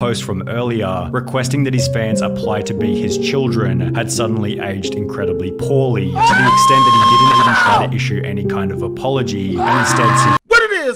Post from earlier requesting that his fans apply to be his children had suddenly aged incredibly poorly to the extent that he didn't even try to issue any kind of apology and instead...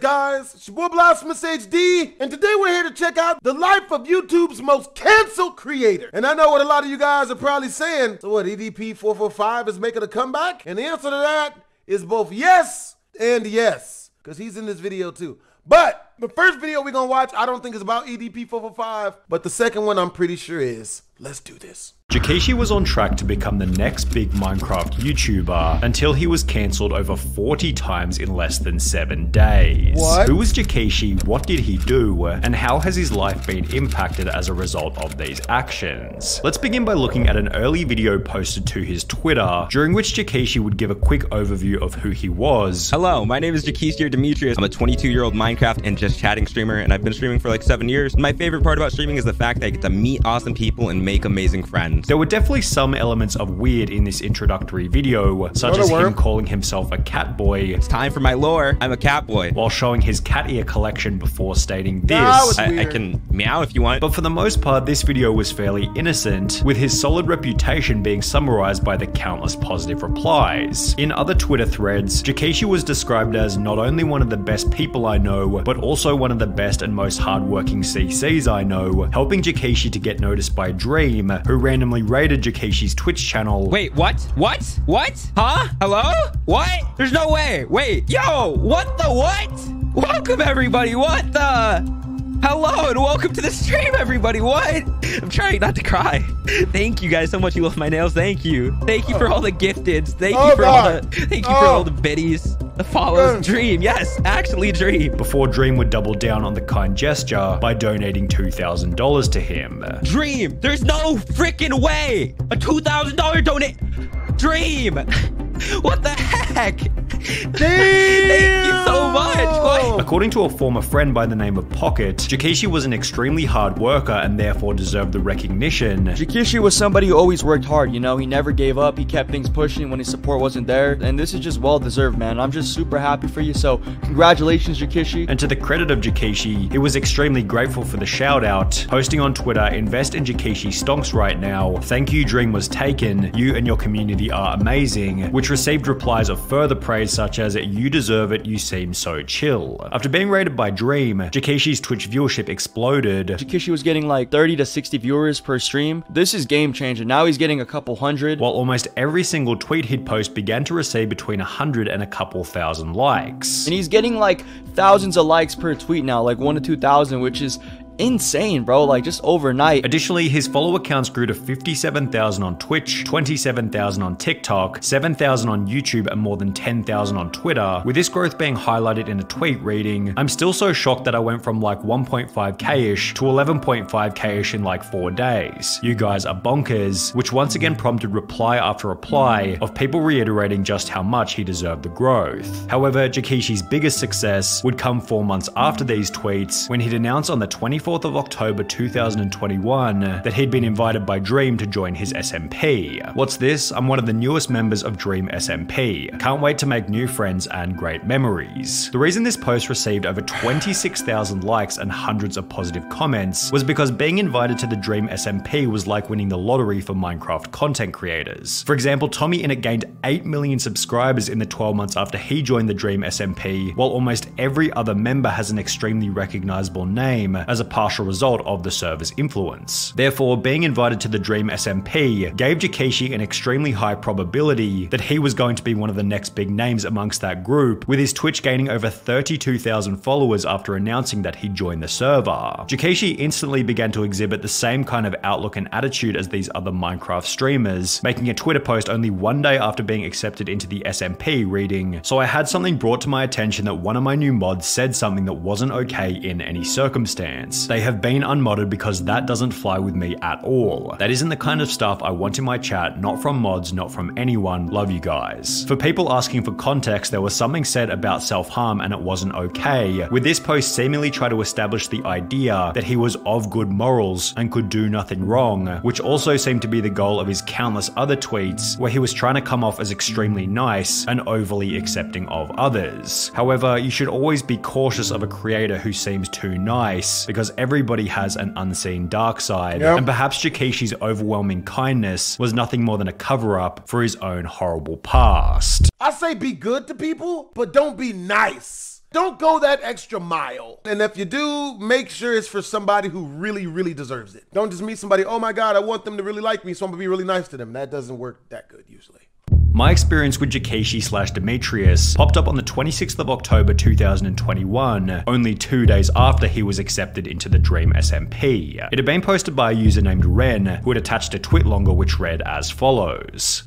Guys, it's your boy Blasphemous HD, and today we're here to check out the life of YouTube's most canceled creator. And I know what a lot of you guys are probably saying, so what, EDP 445 is making a comeback? And the answer to that is both yes and yes, because he's in this video too. But the first video we're gonna watch, I don't think is about EDP 445, but the second one I'm pretty sure is. Let's do this. Jakeshi was on track to become the next big Minecraft YouTuber until he was cancelled over 40 times in less than 7 days. What? Who was Jakeshi, what did he do, and how has his life been impacted as a result of these actions? Let's begin by looking at an early video posted to his Twitter, during which Jakeshi would give a quick overview of who he was. Hello, my name is Jakeshi Demetrius. I'm a 22-year-old Minecraft and just chatting streamer, and I've been streaming for like 7 years. My favorite part about streaming is the fact that I get to meet awesome people and make amazing friends. There were definitely some elements of weird in this introductory video, such as him calling himself a cat boy. It's time for my lore. I'm a cat boy. While showing his cat ear collection before stating this. I can meow if you want. But for the most part, this video was fairly innocent, with his solid reputation being summarized by the countless positive replies. In other Twitter threads, Jakeshi was described as not only one of the best people I know, but also one of the best and most hardworking CCs I know, helping Jakeshi to get noticed by Dream, who randomly raided Jakeshi's Twitch channel. Wait, what? What? What? Huh? Hello? What? There's no way. Wait. Yo, what the what? Welcome, everybody. What the... Hello and welcome to the stream, everybody. What? I'm trying not to cry. Thank you guys so much. You love my nails. Thank you. Thank you for all the gifteds. Thank you for all the biddies. The follows. Dream. Yes, actually Dream. Before Dream would double down on the kind gesture by donating $2,000 to him. Dream, there's no freaking way. A $2,000 donate. Dream. What the heck? Thank you so much. What? According to a former friend by the name of Pocket, Jakeshi was an extremely hard worker and therefore deserved the recognition. Jakeshi was somebody who always worked hard, you know, he never gave up, he kept things pushing when his support wasn't there, and this is just well deserved, man. I'm just super happy for you, so congratulations, Jakeshi. And to the credit of Jakeshi, he was extremely grateful for the shout out, posting on Twitter, "Invest in Jakeshi stonks right now. Thank you, Dream was taken. You and your community are amazing," which received replies of further praise such as, "You deserve it, you seem so chill." After being raided by Dream, Jakeshi's Twitch viewership exploded. Jakeshi was getting like 30 to 60 viewers per stream. This is game changing. Now he's getting a couple hundred. While almost every single tweet he'd post began to receive between 100 and a couple thousand likes. And he's getting like thousands of likes per tweet now, like 1,000 to 2,000, which is insane, bro, like just overnight. Additionally, his follower counts grew to 57,000 on Twitch, 27,000 on TikTok, 7,000 on YouTube, and more than 10,000 on Twitter, with this growth being highlighted in a tweet reading, "I'm still so shocked that I went from like 1.5k-ish to 11.5k-ish in like 4 days. You guys are bonkers," which once again prompted reply after reply of people reiterating just how much he deserved the growth. However, Jakeshi's biggest success would come 4 months after these tweets, when he'd announced on the 24th of October 2021 that he'd been invited by Dream to join his SMP. "What's this? I'm one of the newest members of Dream SMP. Can't wait to make new friends and great memories." The reason this post received over 26,000 likes and hundreds of positive comments was because being invited to the Dream SMP was like winning the lottery for Minecraft content creators. For example, Tommy Innit gained 8 million subscribers in the 12 months after he joined the Dream SMP, while almost every other member has an extremely recognizable name as a partial result of the server's influence. Therefore, being invited to the Dream SMP gave Jakeshi an extremely high probability that he was going to be one of the next big names amongst that group, with his Twitch gaining over 32,000 followers after announcing that he joined the server. Jakeshi instantly began to exhibit the same kind of outlook and attitude as these other Minecraft streamers, making a Twitter post only 1 day after being accepted into the SMP reading, "So I had something brought to my attention that one of my new mods said something that wasn't okay in any circumstance. They have been unmodded because that doesn't fly with me at all. That isn't the kind of stuff I want in my chat, not from mods, not from anyone. Love you guys." For people asking for context, there was something said about self-harm and it wasn't okay, with this post seemingly trying to establish the idea that he was of good morals and could do nothing wrong, which also seemed to be the goal of his countless other tweets, where he was trying to come off as extremely nice and overly accepting of others. However, you should always be cautious of a creator who seems too nice, because everybody has an unseen dark side, and perhaps Jakeshi's overwhelming kindness was nothing more than a cover-up for his own horrible past. I say be good to people, but don't be nice. Don't go that extra mile. And if you do, make sure it's for somebody who really, really deserves it. Don't just meet somebody, oh my God, I want them to really like me, so I'm gonna be really nice to them. That doesn't work that good usually. My experience with Jakeshi/Demetrius popped up on the 26th of October 2021, only 2 days after he was accepted into the Dream SMP. It had been posted by a user named Ren, who had attached a tweet longer which read as follows.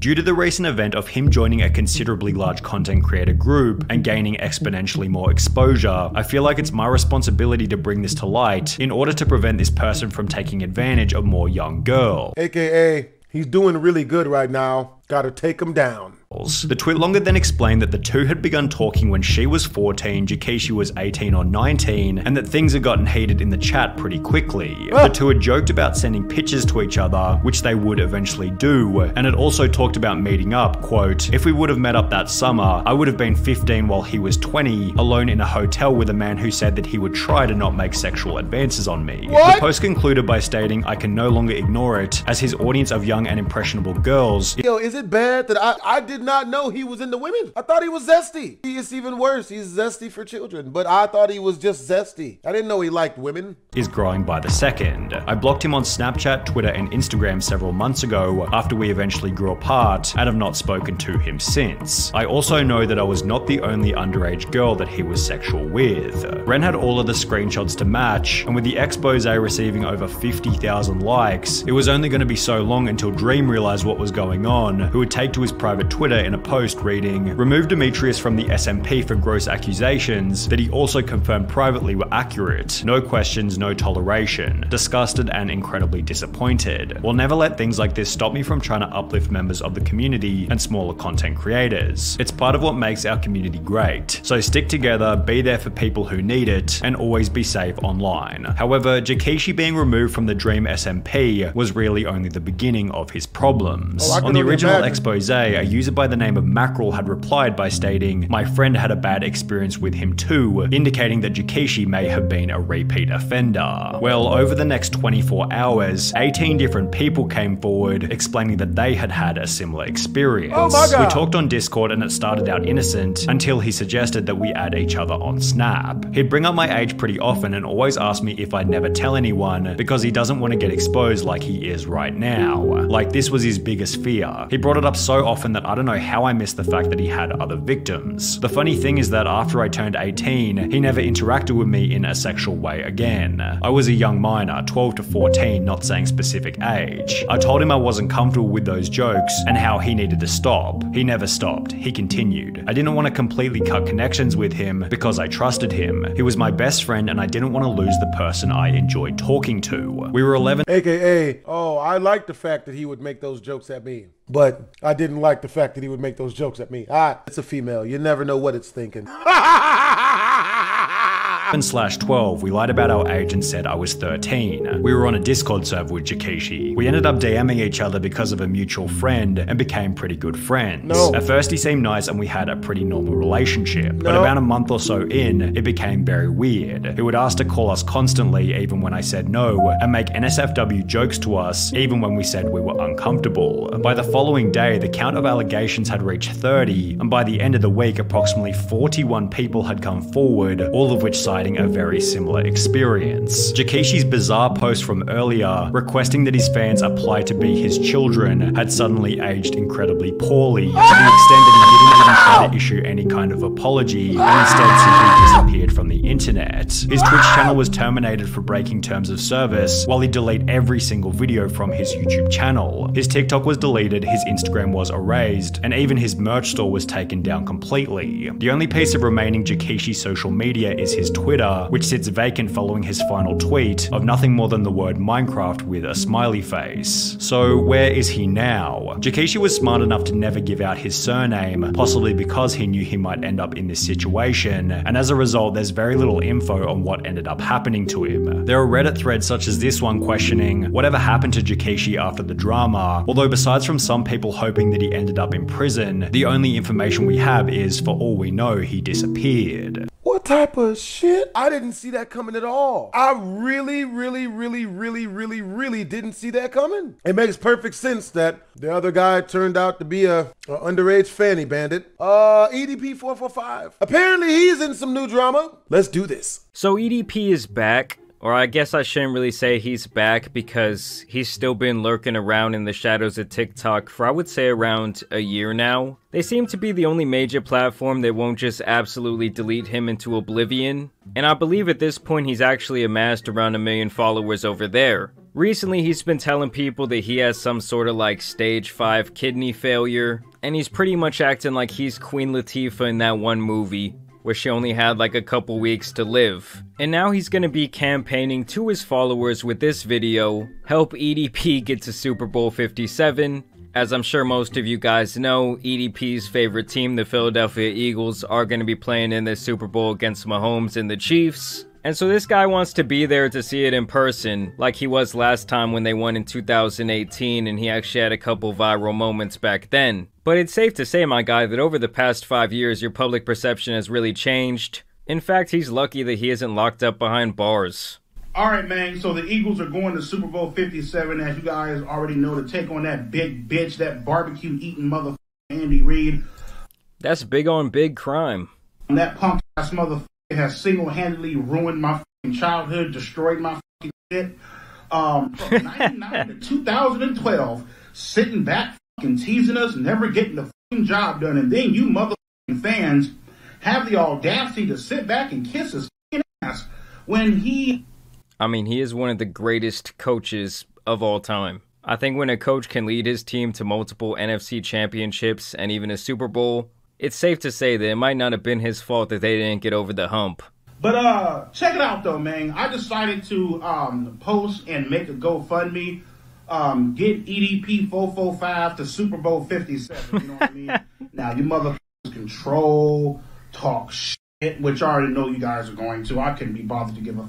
Due to the recent event of him joining a considerably large content creator group and gaining exponentially more exposure, I feel like it's my responsibility to bring this to light in order to prevent this person from taking advantage of more young girls. AKA, he's doing really good right now. Gotta take him down. The twitlonger then explained that the two had begun talking when she was 14, Jakeshi was 18 or 19, and that things had gotten heated in the chat pretty quickly. The two had joked about sending pictures to each other, which they would eventually do, and had also talked about meeting up, quote, if we would have met up that summer, I would have been 15 while he was 20, alone in a hotel with a man who said that he would try to not make sexual advances on me. The post concluded by stating, I can no longer ignore it, as his audience of young and impressionable girls. Yo, is it bad that I did not know he was into women? I thought he was zesty. It's even worse, he's zesty for children, but I thought he was just zesty. I didn't know he liked women. Is growing by the second. I blocked him on Snapchat, Twitter, and Instagram several months ago after we eventually grew apart and have not spoken to him since. I also know that I was not the only underage girl that he was sexual with. Ren had all of the screenshots to match, and with the expose receiving over 50,000 likes, it was only going to be so long until Dream realized what was going on, who would take to his private Twitter in a post reading, remove Demetrius from the SMP for gross accusations that he also confirmed privately were accurate. No questions, no toleration. Disgusted and incredibly disappointed. Will never let things like this stop me from trying to uplift members of the community and smaller content creators. It's part of what makes our community great. So stick together, be there for people who need it, and always be safe online. However, Jakeshi being removed from the Dream SMP was really only the beginning of his problems. On the original expose, a user by the name of Mackerel had replied by stating, my friend had a bad experience with him too, indicating that Jakeshi may have been a repeat offender. Well, over the next 24 hours, 18 different people came forward explaining that they had had a similar experience. Oh my God. We talked on Discord and it started out innocent until he suggested that we add each other on Snap. He'd bring up my age pretty often and always ask me if I'd never tell anyone because he doesn't want to get exposed like he is right now. Like this was his biggest fear. He brought it up so often that I don't know how I missed the fact that he had other victims. The funny thing is that after I turned 18, he never interacted with me in a sexual way again. I was a young minor, 12 to 14, not saying specific age. I told him I wasn't comfortable with those jokes and how he needed to stop. He never stopped. He continued. I didn't want to completely cut connections with him because I trusted him. He was my best friend and I didn't want to lose the person I enjoyed talking to. We were 11. AKA, oh, I like the fact that he would make those jokes at me. But I didn't like the fact that he would make those jokes at me. It's a female. You never know what it's thinking. 11/12, we lied about our age and said I was 13. We were on a Discord server with Jakeshi. We ended up DMing each other because of a mutual friend and became pretty good friends. At first he seemed nice and we had a pretty normal relationship, but about a month or so in, it became very weird. He would ask to call us constantly even when I said no, and make NSFW jokes to us even when we said we were uncomfortable. By the following day, the count of allegations had reached 30, and by the end of the week approximately 41 people had come forward, all of which citing a very similar experience. Jakeshi's bizarre post from earlier, requesting that his fans apply to be his children, had suddenly aged incredibly poorly to the extent that he didn't even try to issue any kind of apology and instead simply disappeared from the internet. His Twitch channel was terminated for breaking terms of service, while he deleted every single video from his YouTube channel. His TikTok was deleted, his Instagram was erased, and even his merch store was taken down completely. The only piece of remaining Jakeshi social media is his Twitter, which sits vacant following his final tweet of nothing more than the word Minecraft with a smiley face. So where is he now? Jakeshi was smart enough to never give out his surname, possibly because he knew he might end up in this situation, and as a result there's very little info on what ended up happening to him. There are Reddit threads such as this one questioning whatever happened to Jakeshi after the drama, although besides from some people hoping that he ended up in prison, the only information we have is for all we know he disappeared. What What type of shit? I didn't see that coming at all. I really didn't see that coming. It makes perfect sense that the other guy turned out to be an underage fanny bandit. EDP 445. Apparently he's in some new drama. Let's do this. So EDP is back. Or I guess I shouldn't really say he's back because he's still been lurking around in the shadows of TikTok for I would say around a year now. They seem to be the only major platform that won't just absolutely delete him into oblivion. And I believe at this point he's actually amassed around 1 million followers over there. Recently he's been telling people that he has some sort of like stage 5 kidney failure. And he's pretty much acting like he's Queen Latifah in that one movie, where she only had like a couple weeks to live. And now he's gonna be campaigning to his followers with this video, help EDP get to Super Bowl 57. As I'm sure most of you guys know, EDP's favorite team, the Philadelphia Eagles, are gonna be playing in this Super Bowl against Mahomes and the Chiefs. And so this guy wants to be there to see it in person, like he was last time when they won in 2018 and he actually had a couple viral moments back then. But it's safe to say, my guy, that over the past 5 years, your public perception has really changed. In fact, he's lucky that he isn't locked up behind bars. All right, man, so the Eagles are going to Super Bowl 57, as you guys already know, to take on that big bitch, that barbecue-eating motherfucker Andy Reid. That's big on big crime. And that punk-ass motherfucker has single-handedly ruined my childhood, destroyed my shit. From 99 to 2012, sitting back teasing us, never getting the job done, and then you motherfucking fans have the audacity to sit back and kiss his ass when he... I mean, he is one of the greatest coaches of all time. I think when a coach can lead his team to multiple NFC championships and even a Super Bowl, it's safe to say that it might not have been his fault that they didn't get over the hump. But check it out though, man. I decided to post and make a GoFundMe. Get EDP 445 to Super Bowl 57, you know what I mean? Now, you motherfuckers control, talk shit, which I already know you guys are going to. I couldn't be bothered to give a...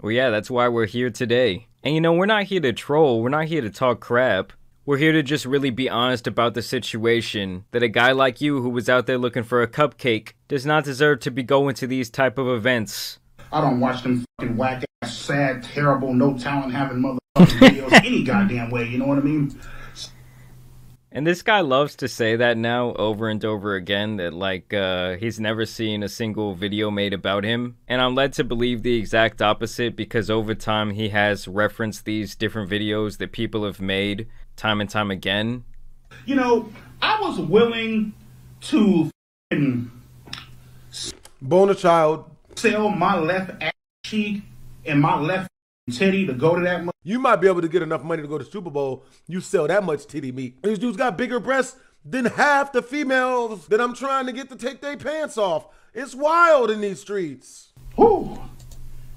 Well, yeah, that's why we're here today. And, you know, we're not here to troll. We're not here to talk crap. We're here to just really be honest about the situation, that a guy like you who was out there looking for a cupcake does not deserve to be going to these type of events. I don't watch them fucking whack-ass, sad, terrible, no-talent-having motherfuckers. Any goddamn way, you know what I mean? And this guy loves to say that now over and over again, that like he's never seen a single video made about him. And I'm led to believe the exact opposite, because over time he has referenced these different videos that people have made time and time again. You know, I was willing to bone a child, sell my left ass cheek and my left titty to go to that much. You might be able to get enough money to go to Super Bowl. You sell that much titty meat. These dudes got bigger breasts than half the females that I'm trying to get to take their pants off. It's wild in these streets. Whew.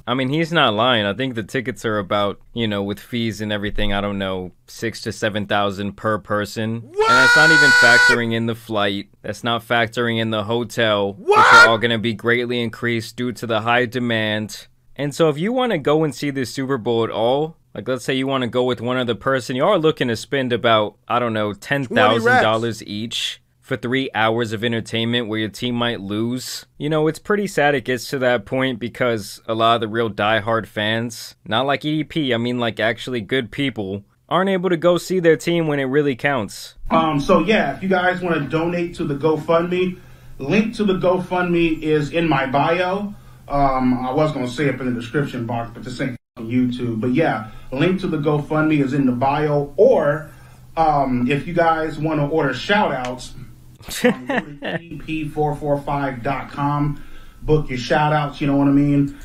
I mean, he's not lying. I think the tickets are about, you know, with fees and everything, I don't know, 6,000 to 7,000 per person. What? And that's not even factoring in the flight. That's not factoring in the hotel. What? Which are all going to be greatly increased due to the high demand. And so if you want to go and see this Super Bowl at all, like let's say you want to go with one other person, you are looking to spend about, I don't know, $10,000 each for 3 hours of entertainment where your team might lose. You know, it's pretty sad it gets to that point because a lot of the real diehard fans, not like EDP, I mean like actually good people, aren't able to go see their team when it really counts. So yeah, if you guys want to donate to the GoFundMe, link to the GoFundMe is in my bio. I was going to say it in the description box, but this ain't YouTube. But yeah, link to the GoFundMe is in the bio. Or if you guys want to order shout-outs, go to EDP445.com. Book your shout-outs, you know what I mean?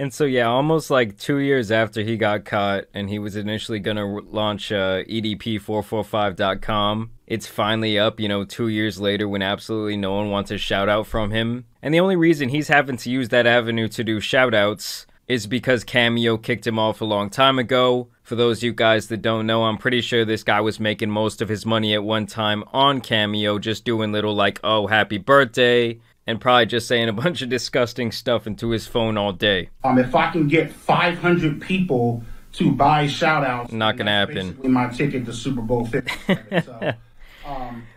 And so, yeah, almost like 2 years after he got caught and he was initially going to launch EDP445.com, it's finally up, you know, 2 years later when absolutely no one wants a shout out from him. And the only reason he's having to use that avenue to do shout outs is because Cameo kicked him off a long time ago. For those of you guys that don't know, I'm pretty sure this guy was making most of his money at one time on Cameo, just doing little like, oh, happy birthday, and probably just saying a bunch of disgusting stuff into his phone all day. If I can get 500 people to buy shout-outs... Not gonna happen. My ticket to Super Bowl 57, so,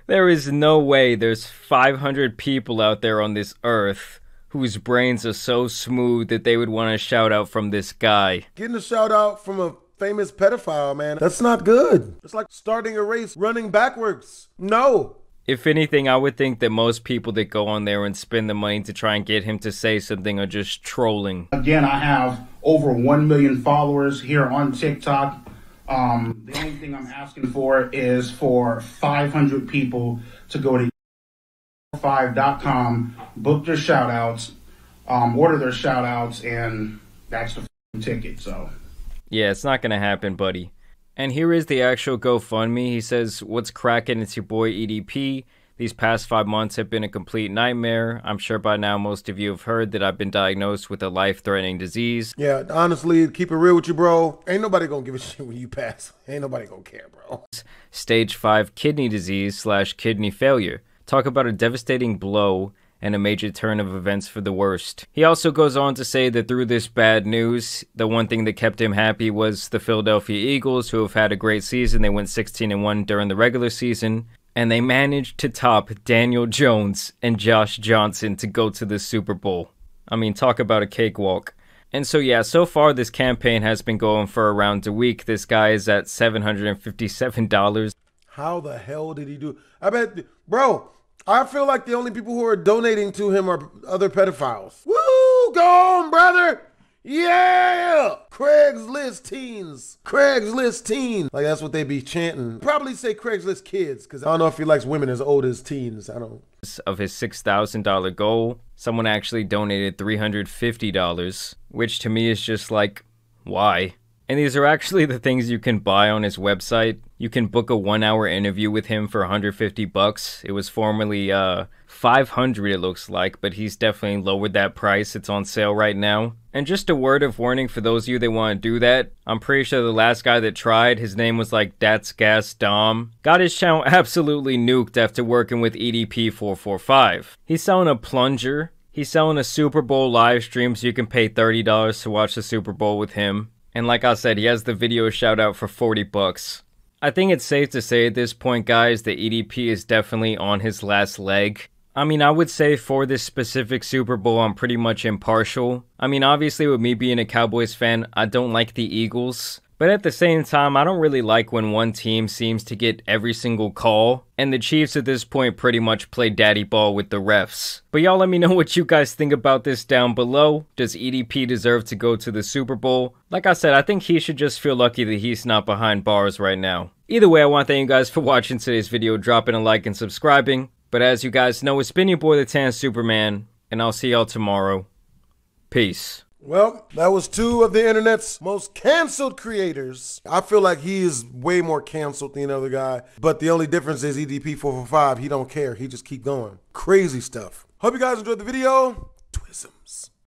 There is no way there's 500 people out there on this earth whose brains are so smooth that they would want a shout out from this guy. Getting a shout out from a famous pedophile, man, that's not good. It's like starting a race running backwards. No. If anything, I would think that most people that go on there and spend the money to try and get him to say something are just trolling. Again, I have over 1 million followers here on TikTok. The only thing I'm asking for is for 500 people to go to 5.com, book their shout-outs, order their shout-outs, and that's the ticket, so. Yeah, it's not going to happen, buddy. And here is the actual GoFundMe. He says, "What's crackin'? It's your boy EDP. These past 5 months have been a complete nightmare. I'm sure by now most of you have heard that I've been diagnosed with a life-threatening disease." Yeah, honestly, keep it real with you, bro. Ain't nobody gonna give a shit when you pass. Ain't nobody gonna care, bro. Stage 5 kidney disease / kidney failure. Talk about a devastating blow and a major turn of events for the worst. He also goes on to say that through this bad news, the one thing that kept him happy was the Philadelphia Eagles, who have had a great season. They went 16-1 during the regular season, and they managed to top Daniel Jones and Josh Johnson to go to the Super Bowl. I mean, talk about a cakewalk. And so yeah, so far this campaign has been going for around a week. This guy is at $757. How the hell did he do? I bet, bro, I feel like the only people who are donating to him are other pedophiles. Woo! Go on, brother! Yeah! Craigslist teens. Craigslist teen. Like, that's what they be chanting. Probably say Craigslist kids, because I don't know if he likes women as old as teens. I don't. Of his $6,000 goal, someone actually donated $350, which to me is just like, why? And these are actually the things you can buy on his website. You can book a 1-hour interview with him for 150 bucks. It was formerly 500, it looks like, but he's definitely lowered that price. It's on sale right now. And just a word of warning for those of you that want to do that. I'm pretty sure the last guy that tried, his name was like DatzGasDom. Got his channel absolutely nuked after working with EDP 445. He's selling a plunger. He's selling a Super Bowl live stream, so you can pay $30 to watch the Super Bowl with him. And like I said, he has the video shout out for 40 bucks. I think it's safe to say at this point, guys, that EDP is definitely on his last leg. I mean, I would say for this specific Super Bowl, I'm pretty much impartial. I mean, obviously with me being a Cowboys fan, I don't like the Eagles. But at the same time, I don't really like when one team seems to get every single call. And the Chiefs at this point pretty much play daddy ball with the refs. But y'all let me know what you guys think about this down below. Does EDP deserve to go to the Super Bowl? Like I said, I think he should just feel lucky that he's not behind bars right now. Either way, I want to thank you guys for watching today's video, dropping a like and subscribing. But as you guys know, it's been your boy the Tan Superman, and I'll see y'all tomorrow. Peace. Well, that was two of the internet's most canceled creators. I feel like he is way more canceled than another guy, but the only difference is EDP 445, he don't care. He just keep going. Crazy stuff. Hope you guys enjoyed the video. Twisms.